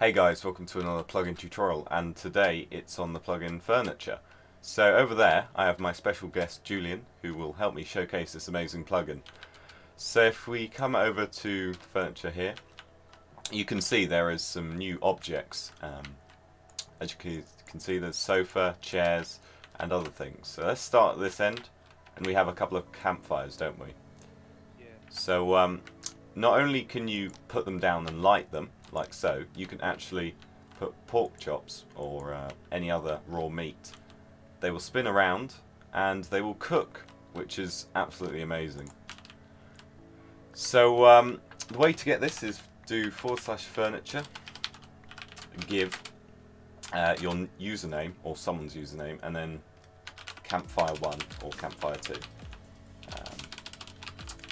Hey guys, welcome to another plugin tutorial, and today it's on the plugin furniture. So over there I have my special guest Julian, who will help me showcase this amazing plugin. So if we come over to furniture here, you can see there is some new objects. As you can see, there's sofa, chairs and other things. So let's start at this end, and we have a couple of campfires, don't we? Yeah. So not only can you put them down and light them, like so, you can actually put pork chops or any other raw meat. They will spin around and they will cook, which is absolutely amazing. So the way to get this is do /furniture, give your username or someone's username, and then campfire 1 or campfire 2,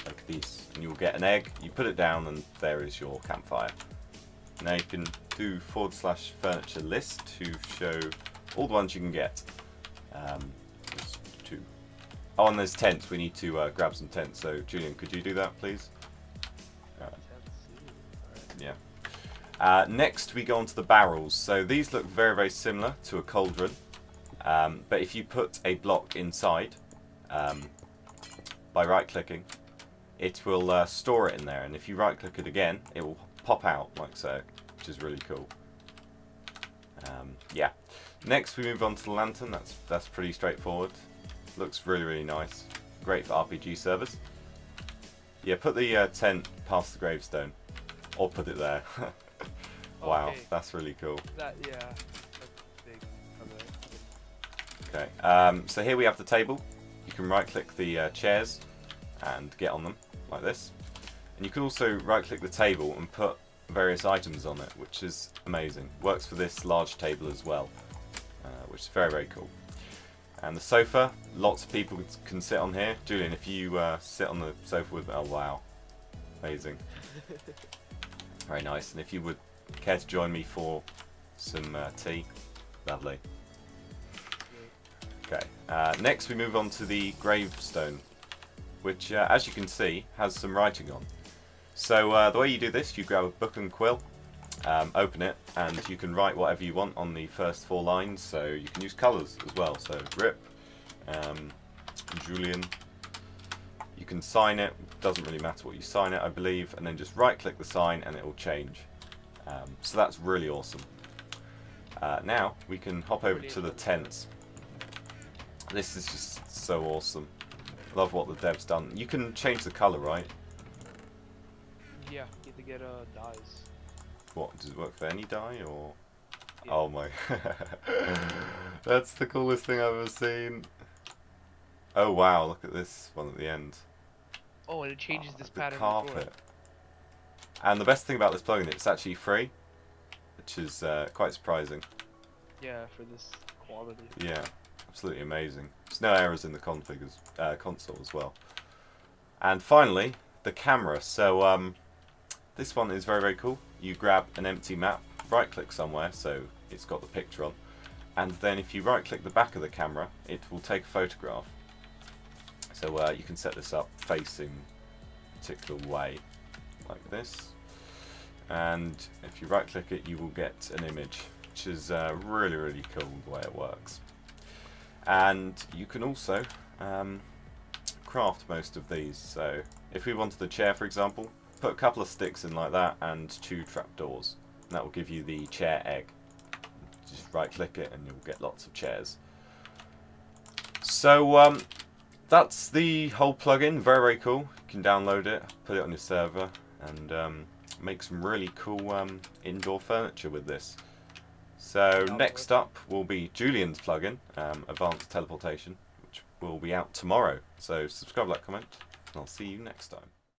like these, and you'll get an egg. You put it down and there is your campfire. Now you can do /furniture list to show all the ones you can get. There's 2. Oh, and there's tents. We need to grab some tents. So Julian, could you do that, please? Yeah. Next we go on to the barrels. So these look very, very similar to a cauldron, but if you put a block inside by right-clicking, it will store it in there. And if you right-click it again, it will pop out like so, which is really cool. Yeah. Next we move on to the lantern. That's pretty straightforward. Looks really, really nice. Great for RPG servers. Yeah, put the tent past the gravestone, or put it there. Wow, okay. That's really cool. That, yeah, that's big. Okay. So here we have the table. You can right-click the chairs and get on them like this. And you can also right-click the table and put various items on it, which is amazing. Works for this large table as well, which is very, very cool. And the sofa, lots of people can sit on here. Julian, if you sit on the sofa with me, oh wow, amazing. Very nice. And if you would care to join me for some tea, lovely. Okay. Next we move on to the gravestone, which as you can see has some writing on. So the way you do this, you grab a book and quill, open it, and you can write whatever you want on the first 4 lines. So you can use colours as well. So RIP, Julian. You can sign it. Doesn't really matter what you sign it, I believe. And then just right-click the sign, and it will change. So that's really awesome. Now we can hop over to the tents. This is just so awesome. Love what the dev's done. You can change the colour, right? Yeah, you need to get dyes. What, does it work for any dye or? Yeah. Oh my. That's the coolest thing I've ever seen. Oh wow, look at this one at the end. Oh, and it changes this pattern. The carpet. And the best thing about this plugin, it's actually free, which is quite surprising. Yeah, for this quality. Yeah, absolutely amazing. There's no errors in the config console as well. And finally, the camera. So this one is very, very cool. You grab an empty map, right click somewhere so it's got the picture on, and then if you right click the back of the camera, it will take a photograph. So you can set this up facing a particular way like this, and if you right click it, you will get an image, which is really, really cool the way it works. And you can also craft most of these. So if we wanted the chair, for example, put a couple of sticks in like that and 2 trapdoors, and that will give you the chair egg. Just right click it and you'll get lots of chairs. So that's the whole plugin. Very, very cool. You can download it, put it on your server, and make some really cool indoor furniture with this. So next up will be Julian's plugin, Advanced Teleportation, which will be out tomorrow. So subscribe, like, comment, and I'll see you next time.